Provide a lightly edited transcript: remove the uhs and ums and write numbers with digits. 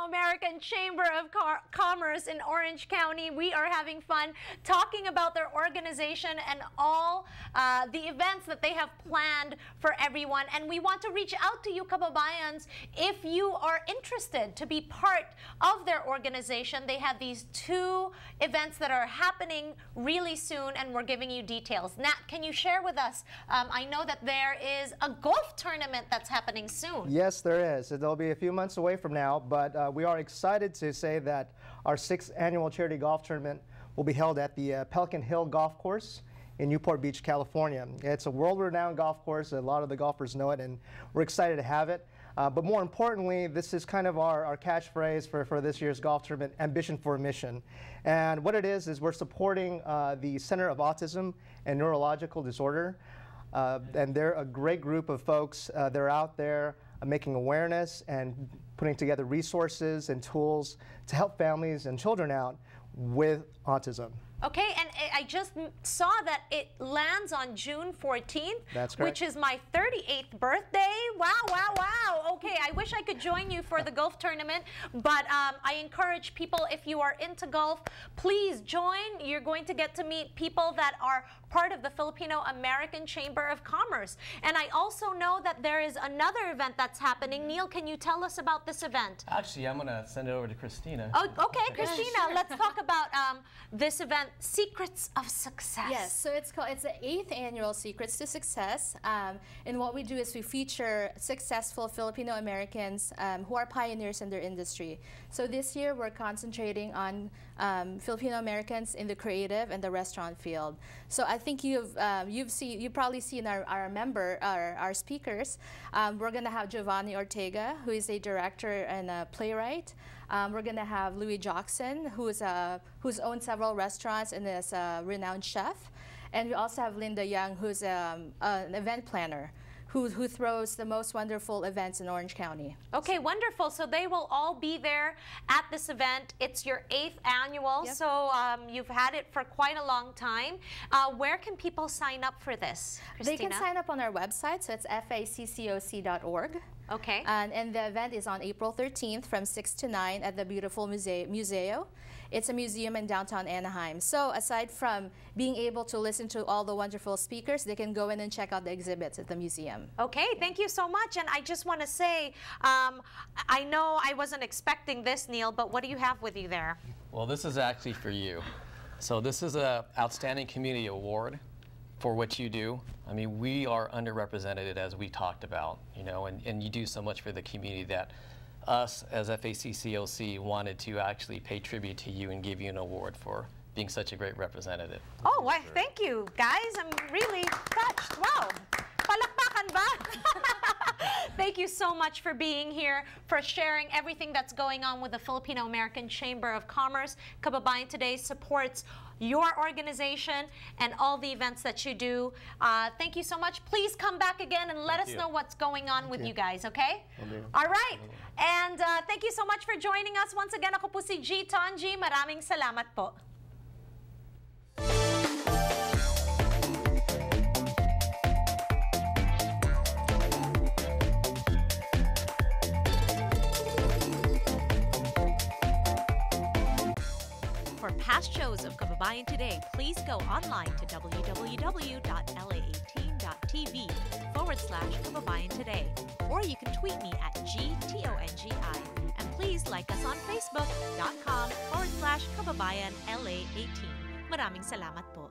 Filipino American Chamber of Commerce in Orange County. We are having fun talking about their organization and all the events that they have planned for everyone. And we want to reach out to you, Kababayans, if you are interested to be part of their organization. They have these two events that are happening really soon, and we're giving you details. Nat, can you share with us? I know that there is a golf tournament that's happening soon. Yes, there is. It'll be a few months away from now, but we are excited to say that our 6th annual charity golf tournament will be held at the Pelican Hill Golf Course in Newport Beach, California. It's a world-renowned golf course. A lot of the golfers know it, and we're excited to have it. But more importantly, this is kind of our catchphrase for this year's golf tournament, Ambition for a Mission. And what it is we're supporting the Center of Autism and Neurological Disorder. And they're a great group of folks. They're out there making awareness and putting together resources and tools to help families and children out with autism. Okay, and I just saw that it lands on June 14th, That's correct. Which is my 38th birthday. Wow, wow, wow. Okay, I wish I could join you for the golf tournament, but I encourage people, if you are into golf, please join. You're going to get to meet people that are part of the Filipino American Chamber of Commerce. And I also know that there is another event that's happening. Neil, can you tell us about this event? Actually, I'm going to send it over to Christina. Oh, okay, Christina, yeah, sure. Let's talk about this event, Secrets of Success. Yes, so it's the 8th annual Secrets to Success, and what we do is we feature successful Filipino Americans who are pioneers in their industry. So this year we're concentrating on Filipino Americans in the creative and the restaurant field. So I think you've probably seen our speakers. We're going to have Giovanni Ortega, who is a director and a playwright. We're going to have Louie Jackson, who's owned several restaurants and is a renowned chef. And we also have Linda Young, who's an event planner, who throws the most wonderful events in Orange County. Okay, wonderful. So they will all be there at this event. It's your 8th annual, yep. So you've had it for quite a long time. Where can people sign up for this, Christina? They can sign up on our website, so it's faccoc.org. Okay. And the event is on April 13th from 6 to 9 at the beautiful Museo. It's a museum in downtown Anaheim. So aside from being able to listen to all the wonderful speakers, they can go in and check out the exhibits at the museum. Okay, thank you so much. And I just want to say, I know I wasn't expecting this, Neil, but what do you have with you there? Well, this is actually for you. So this is an Outstanding Community Award for what you do. I mean, we are underrepresented, as we talked about, you know, and you do so much for the community that us as FACCOC wanted to actually pay tribute to you and give you an award for being such a great representative. Oh, why, thank you, guys. I'm really touched. Wow. Palakpakan ba? Thank you so much for being here, for sharing everything that's going on with the Filipino American Chamber of Commerce. Kababayan Today supports your organization and all the events that you do. Thank you so much. Please come back again and let us know what's going on with you guys, okay? All right. And thank you so much for joining us. Once again, ako po si G. Tongi. Maraming salamat po. Past shows of Kababayan Today, please go online to www.la18.tv/Kababayan Today, or you can tweet me at GTONGI, and please like us on facebook.com/Kababayan LA18. Maraming salamat po.